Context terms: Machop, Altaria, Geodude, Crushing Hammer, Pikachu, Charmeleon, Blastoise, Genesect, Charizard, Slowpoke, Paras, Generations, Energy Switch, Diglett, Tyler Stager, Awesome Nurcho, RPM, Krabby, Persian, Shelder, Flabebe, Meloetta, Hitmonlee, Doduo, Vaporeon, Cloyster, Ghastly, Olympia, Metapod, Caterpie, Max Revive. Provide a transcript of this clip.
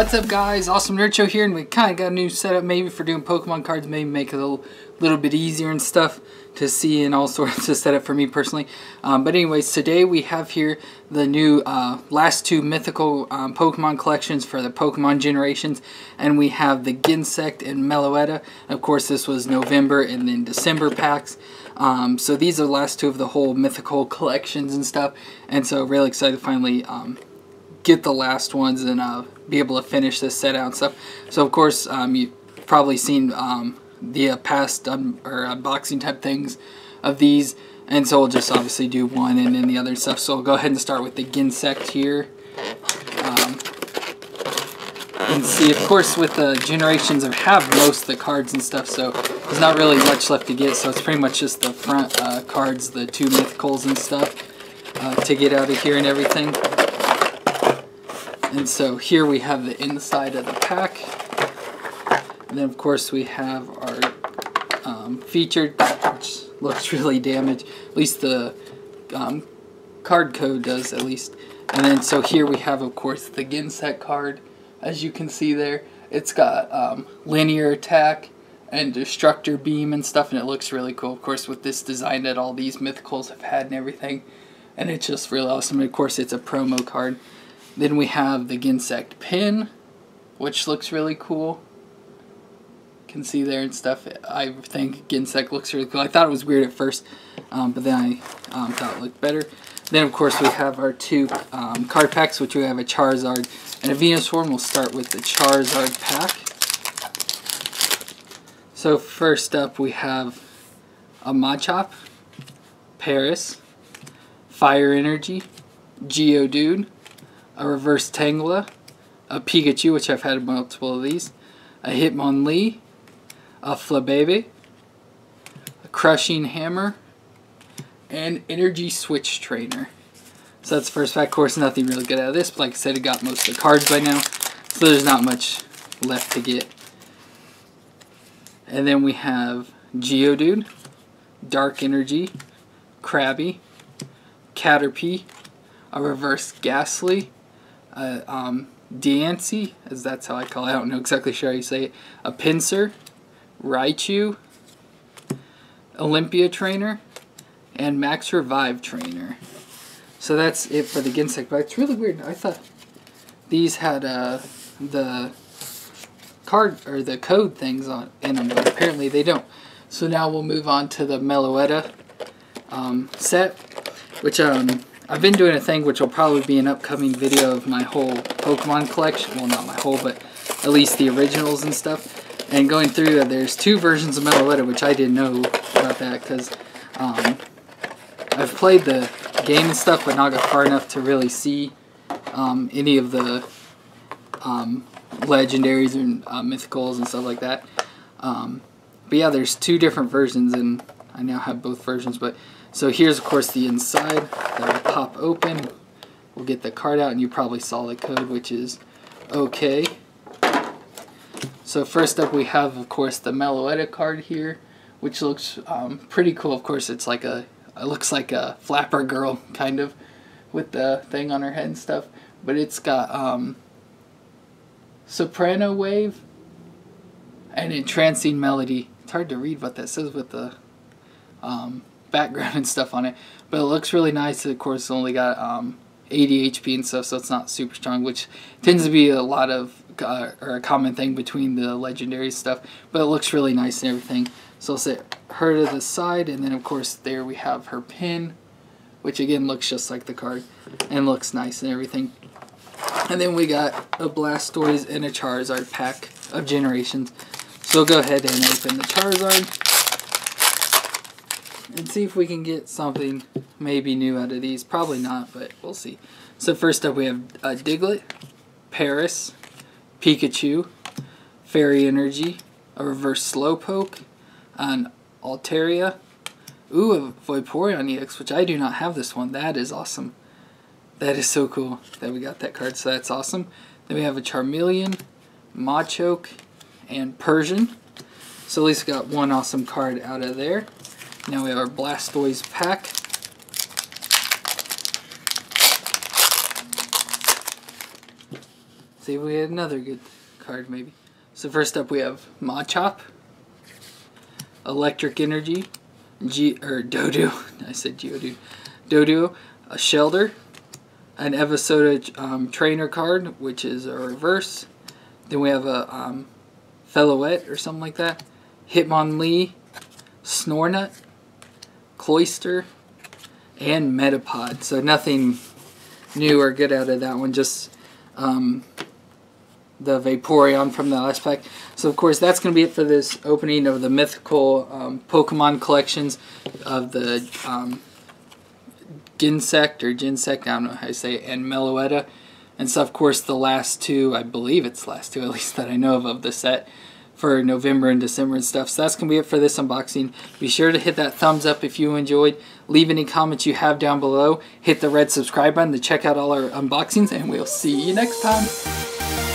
What's up guys, Awesome Nurcho here, and we kind of got a new setup maybe for doing Pokemon cards, maybe make it a little bit easier and stuff to see and all sorts of setup for me personally. But anyways, today we have here the new last two mythical Pokemon collections for the Pokemon Generations, and we have the Genesect and Meloetta. Of course, this was November and then December packs. So these are the last two of the whole mythical collections and stuff, and so really excited to finally get the last ones and be able to finish this set out and stuff. So of course you've probably seen the past unboxing type things of these, and so we'll just obviously do one and then the other stuff. So we'll go ahead and start with the Genesect here and see, of course, with the Generations I have most of the cards and stuff, so there's not really much left to get, so it's pretty much just the front cards, the two mythicals and stuff to get out of here and everything. And so here we have the inside of the pack. And then of course we have our featured, which looks really damaged. At least the card code does, at least. And then so here we have, of course, the Genesect card. As you can see there, it's got linear attack and destructor beam and stuff, and it looks really cool. Of course, with this design that all these mythicals have had and everything. And it's just really awesome. And of course, it's a promo card. Then we have the Genesect pin, which looks really cool. You can see there and stuff. I think Genesect looks really cool. I thought it was weird at first, but then I thought it looked better. Then, of course, we have our two card packs, which we have a Charizard and a Venusaur. We'll start with the Charizard pack. So first up, we have a Machop, Paras, Fire Energy, Geodude, a reverse Tangela, a Pikachu, which I've had multiple of these, a Hitmonlee, a Flabebe, a Crushing Hammer, and Energy Switch Trainer. So that's the first pack. Of course, nothing really good out of this, but like I said, I got most of the cards by now, so there's not much left to get. And then we have Geodude, Dark Energy, Krabby, Caterpie, a reverse Ghastly, Diancy, as that's how I call it. I don't know exactly sure how you say it. A Pinsir, Raichu, Olympia Trainer, and Max Revive Trainer. So that's it for the Genesect, but it's really weird. I thought these had the card or the code things on in them, but apparently they don't. So now we'll move on to the Meloetta set, which I've been doing a thing which will probably be an upcoming video of my whole Pokemon collection. Well, not my whole, but at least the originals and stuff. And going through that, there's two versions of Meloetta, which I didn't know about that because I've played the game and stuff, but not got far enough to really see any of the legendaries and mythicals and stuff like that. But yeah, there's two different versions, and I now have both versions, but so here's, of course, the inside that will pop open. We'll get the card out, and you probably saw the code, which is okay. So first up, we have, of course, the Meloetta card here, which looks pretty cool. Of course, it's like it looks like a flapper girl, kind of, with the thing on her head and stuff. But it's got soprano wave and entrancing melody. It's hard to read what that says with the background and stuff on it, but it looks really nice. Of course, it's only got 80 HP and stuff, so it's not super strong, which tends to be a lot of or a common thing between the legendary stuff, but it looks really nice and everything. So I'll set her to the side, and then of course there we have her pin, which again looks just like the card and looks nice and everything. And then we got a Blastoise and a Charizard pack of Generations, so we'll go ahead and open the Charizard and see if we can get something maybe new out of these. Probably not, but we'll see. So first up we have Diglett, Paras, Pikachu, Fairy Energy, a reverse Slowpoke, an Altaria, a Vaporeon EX, which I do not have this one. That is awesome. That is so cool that we got that card, so that's awesome. Then we have a Charmeleon, Machoke, and Persian. So at least we got one awesome card out of there. Now we have our Blastoise pack. See if we had another good card maybe. So first up we have Machop, Electric Energy, Geodude. I said Geodude. Doduo, a Shelder, an Evisota trainer card, which is a reverse. Then we have a Feloette or something like that. Hitmonlee, Snornut, Cloyster, and Metapod. So nothing new or good out of that one, just the Vaporeon from the last pack. So of course that's going to be it for this opening of the mythical Pokemon collections of the Genesect, I don't know how you say it, and Meloetta. And so of course the last two, I believe it's the last two at least that I know of the set for November and December and stuff. So that's going to be it for this unboxing. Be sure to hit that thumbs up if you enjoyed. Leave any comments you have down below. Hit the red subscribe button to check out all our unboxings, and we'll see you next time.